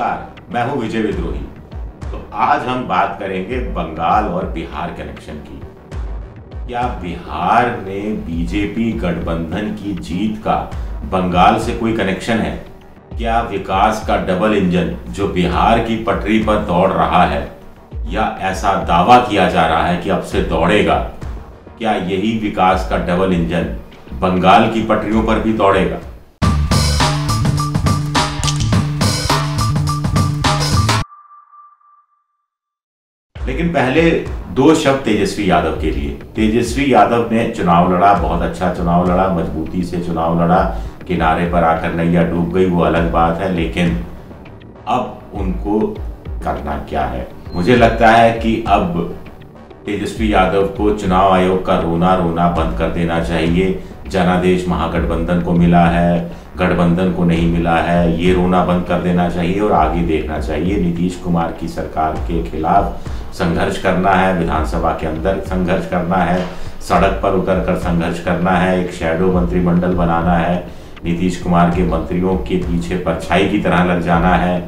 नमस्कार, मैं हूं विजय विद्रोही। तो आज हम बात करेंगे बंगाल और बिहार कनेक्शन की। क्या बिहार ने बीजेपी गठबंधन की जीत का बंगाल से कोई कनेक्शन है? क्या विकास का डबल इंजन जो बिहार की पटरी पर दौड़ रहा है, या ऐसा दावा किया जा रहा है कि अब से दौड़ेगा, क्या यही विकास का डबल इंजन बंगाल की पटरियों पर भी दौड़ेगा? लेकिन पहले दो शब्द तेजस्वी यादव के लिए। तेजस्वी यादव ने चुनाव लड़ा, बहुत अच्छा चुनाव लड़ा, मजबूती से चुनाव लड़ा। किनारे पर आकर नैया डूब गई वो अलग बात है, लेकिन अब उनको करना क्या है? मुझे लगता है कि अब तेजस्वी यादव को चुनाव आयोग का रोना बंद कर देना चाहिए। जनादेश महागठबंधन को मिला है, गठबंधन को नहीं मिला है, ये रोना बंद कर देना चाहिए और आगे देखना चाहिए। नीतीश कुमार की सरकार के खिलाफ संघर्ष करना है, विधानसभा के अंदर संघर्ष करना है, सड़क पर उतर कर संघर्ष करना है, एक शैडो मंत्रिमंडल बनाना है, नीतीश कुमार के मंत्रियों के पीछे परछाई की तरह लग जाना है।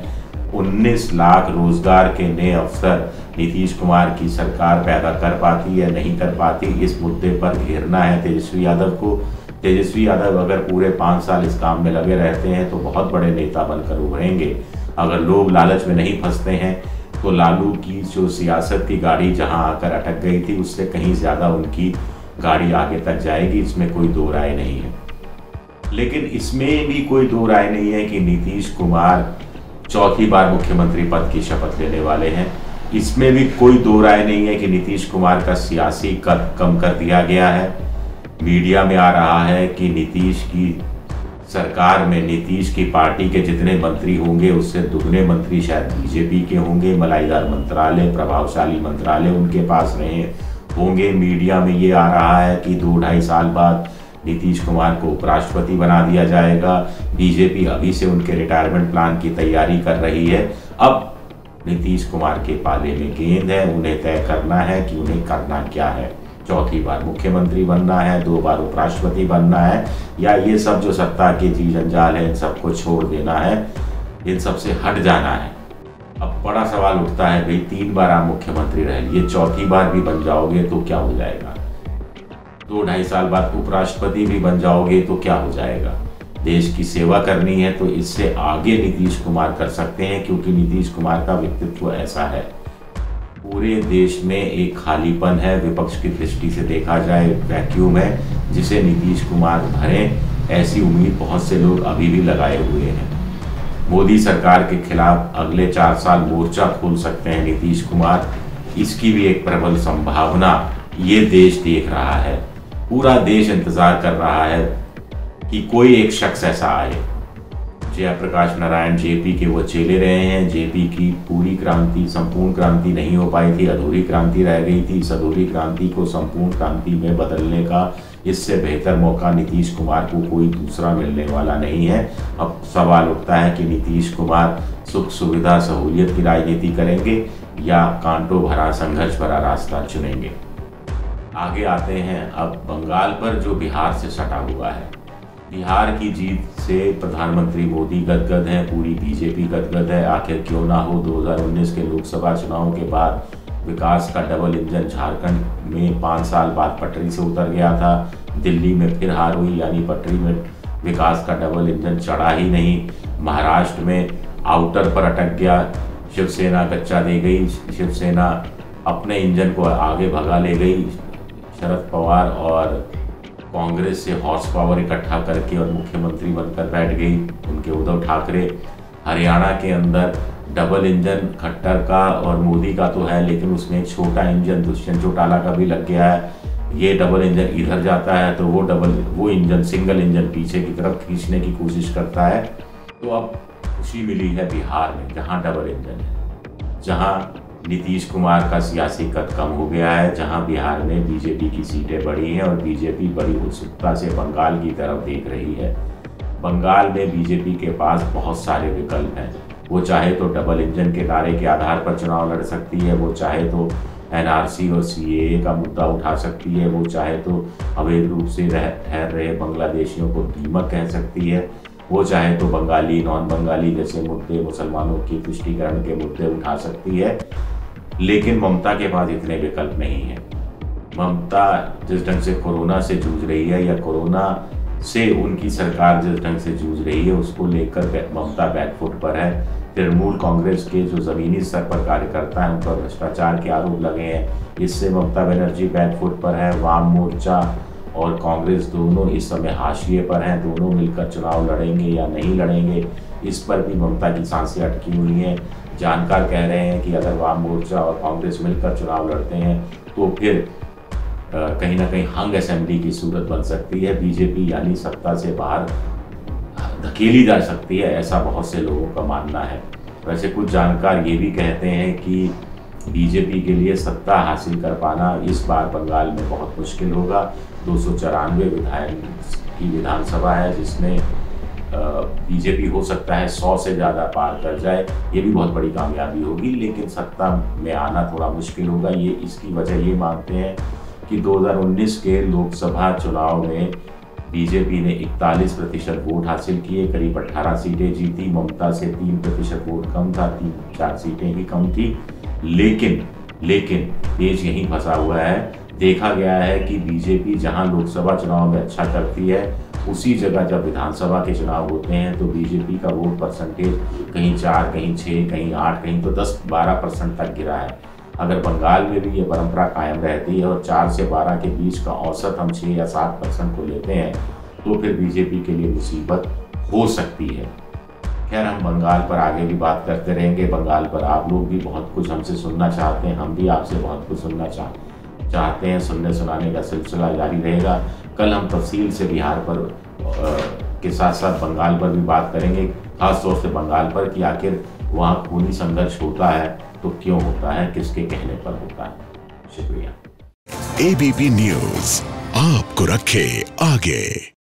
19 लाख रोजगार के नए अवसर नीतीश कुमार की सरकार पैदा कर पाती है, नहीं कर पाती, इस मुद्दे पर घेरना है तेजस्वी यादव को। तेजस्वी यादव अगर पूरे 5 साल इस काम में लगे रहते हैं तो बहुत बड़े नेता बनकर उभरेंगे। अगर लोग लालच में नहीं फंसते हैं तो लालू की जो सियासत की गाड़ी जहां आकर अटक गई थी, उससे कहीं ज़्यादा उनकी गाड़ी आगे तक जाएगी, इसमें कोई दो राय नहीं है। लेकिन इसमें भी कोई दो राय नहीं है कि नीतीश कुमार चौथी बार मुख्यमंत्री पद की शपथ लेने वाले हैं। इसमें भी कोई दो राय नहीं है कि नीतीश कुमार का सियासी कद कम कर दिया गया है। मीडिया में आ रहा है कि नीतीश की सरकार में नीतीश की पार्टी के जितने मंत्री होंगे उससे दुगने मंत्री शायद बीजेपी के होंगे। मलाईदार मंत्रालय, प्रभावशाली मंत्रालय उनके पास रहे होंगे। मीडिया में ये आ रहा है कि 2-2.5 साल बाद नीतीश कुमार को उपराष्ट्रपति बना दिया जाएगा। बीजेपी अभी से उनके रिटायरमेंट प्लान की तैयारी कर रही है। अब नीतीश कुमार के पाले में गेंद है, उन्हें तय करना है कि उन्हें करना क्या है। चौथी बार मुख्यमंत्री बनना है, 2 बार उपराष्ट्रपति बनना है, या ये सब जो सत्ता के जी जंजाल है इन सबको छोड़ देना है, इन सब से हट जाना है। अब बड़ा सवाल उठता है, भाई 3 बार आप मुख्यमंत्री रहे, ये चौथी बार भी बन जाओगे तो क्या हो जाएगा? 2-2.5 साल बाद उपराष्ट्रपति भी बन जाओगे तो क्या हो जाएगा? देश की सेवा करनी है तो इससे आगे नीतीश कुमार कर सकते हैं, क्योंकि नीतीश कुमार का व्यक्तित्व ऐसा है। पूरे देश में एक खालीपन है, विपक्ष की दृष्टि से देखा जाए वैक्यूम है, जिसे नीतीश कुमार भरें, ऐसी उम्मीद बहुत से लोग अभी भी लगाए हुए हैं। मोदी सरकार के खिलाफ अगले 4 साल मोर्चा खोल सकते हैं नीतीश कुमार, इसकी भी एक प्रबल संभावना ये देश देख रहा है। पूरा देश इंतजार कर रहा है कि कोई एक शख्स ऐसा आए। जयप्रकाश नारायण जेपी के वो चेले रहे हैं। जेपी की पूरी क्रांति, संपूर्ण क्रांति नहीं हो पाई थी, अधूरी क्रांति रह गई थी। इस अधूरी क्रांति को संपूर्ण क्रांति में बदलने का इससे बेहतर मौका नीतीश कुमार को कोई दूसरा मिलने वाला नहीं है। अब सवाल उठता है कि नीतीश कुमार सुख सुविधा सहूलियत की राजनीति करेंगे या कांटों भरा, संघर्ष भरा रास्ता चुनेंगे। आगे आते हैं अब बंगाल पर, जो बिहार से सटा हुआ है। बिहार की जीत से प्रधानमंत्री मोदी गदगद हैं, पूरी बीजेपी गदगद है। आखिर क्यों ना हो, 2019 के लोकसभा चुनाव के बाद विकास का डबल इंजन झारखंड में 5 साल बाद पटरी से उतर गया था। दिल्ली में फिर हार हुई, यानी पटरी में विकास का डबल इंजन चढ़ा ही नहीं। महाराष्ट्र में आउटर पर अटक गया, शिवसेना कच्चा दे गई, शिवसेना अपने इंजन को आगे भगा ले गई। शरद पवार और कांग्रेस से हॉर्स पावर इकट्ठा करके और मुख्यमंत्री बनकर बैठ गई उनके उद्धव ठाकरे। हरियाणा के अंदर डबल इंजन खट्टर का और मोदी का तो है, लेकिन उसमें छोटा इंजन दुष्यंत चौटाला का भी लग गया है। ये डबल इंजन इधर जाता है तो वो इंजन, सिंगल इंजन पीछे की तरफ खींचने की कोशिश करता है। तो अब खुशी मिली है बिहार में, जहाँ डबल इंजन है, जहाँ नीतीश कुमार का सियासी कद कम हो गया है, जहां बिहार में बीजेपी की सीटें बढ़ी हैं और बीजेपी बड़ी उत्सुकता से बंगाल की तरफ देख रही है। बंगाल में बीजेपी के पास बहुत सारे विकल्प हैं। वो चाहे तो डबल इंजन के दायरे के आधार पर चुनाव लड़ सकती है, वो चाहे तो NRC और CAA का मुद्दा उठा सकती है, वो चाहे तो अवैध रूप से ठहर रहे बांग्लादेशियों को दीमक कह सकती है, वो चाहे तो बंगाली, नॉन बंगाली जैसे मुद्दे, मुसलमानों की पुष्टिकरण के मुद्दे उठा सकती है, लेकिन ममता के पास इतने विकल्प नहीं हैं। ममता जिस ढंग से कोरोना से जूझ रही है या कोरोना से उनकी सरकार जिस ढंग से जूझ रही है, उसको लेकर ममता बैकफुट पर है। तृणमूल कांग्रेस के जो ज़मीनी स्तर पर कार्यकर्ता हैं उन पर भ्रष्टाचार के आरोप लगे हैं, इससे ममता बनर्जी बैकफुट पर है। वाम मोर्चा और कांग्रेस दोनों इस समय हाशिए पर हैं, दोनों मिलकर चुनाव लड़ेंगे या नहीं लड़ेंगे इस पर भी ममता की सांसें अटकी हुई हैं। जानकार कह रहे हैं कि अगर वाम मोर्चा और कांग्रेस मिलकर चुनाव लड़ते हैं तो फिर कहीं ना कहीं हंग असेंबली की सूरत बन सकती है, बीजेपी यानी सत्ता से बाहर धकेली जा सकती है, ऐसा बहुत से लोगों का मानना है। वैसे कुछ जानकार ये भी कहते हैं कि बीजेपी के लिए सत्ता हासिल कर पाना इस बार बंगाल में बहुत मुश्किल होगा। 294 विधायक की विधानसभा है जिसमें बीजेपी हो सकता है 100 से ज़्यादा पार कर जाए, ये भी बहुत बड़ी कामयाबी होगी, लेकिन सत्ता में आना थोड़ा मुश्किल होगा। ये इसकी वजह ये मानते हैं कि 2019 के लोकसभा चुनाव में बीजेपी ने 41% वोट हासिल किए, करीब 18 सीटें जीती। ममता से 3% वोट कम था, 3-4 सीटें ही कम थी, लेकिन पेच यहीं फंसा हुआ है। देखा गया है कि बीजेपी जहां लोकसभा चुनाव में अच्छा करती है, उसी जगह जब विधानसभा के चुनाव होते हैं तो बीजेपी का वोट परसेंटेज कहीं 4, कहीं 6, कहीं 8, कहीं तो 10-12% तक गिरा है। अगर बंगाल में भी ये परंपरा कायम रहती है और 4 से 12 के बीच का औसत हम 6 या 7% को लेते हैं तो फिर बीजेपी के लिए मुसीबत हो सकती है। खैर, हम बंगाल पर आगे भी बात करते रहेंगे। बंगाल पर आप लोग भी बहुत कुछ हमसे सुनना चाहते हैं, हम भी आपसे बहुत कुछ सुनना चाहते हैं, सुनने सुनाने का सिलसिला जारी रहेगा। कल हम तफसील से बिहार पर के साथ साथ बंगाल पर भी बात करेंगे, खासतौर से बंगाल पर कि आखिर वहाँ खूनी संघर्ष होता है तो क्यों होता है, किसके कहने पर होता है। शुक्रिया। एबीपी न्यूज आपको रखे आगे।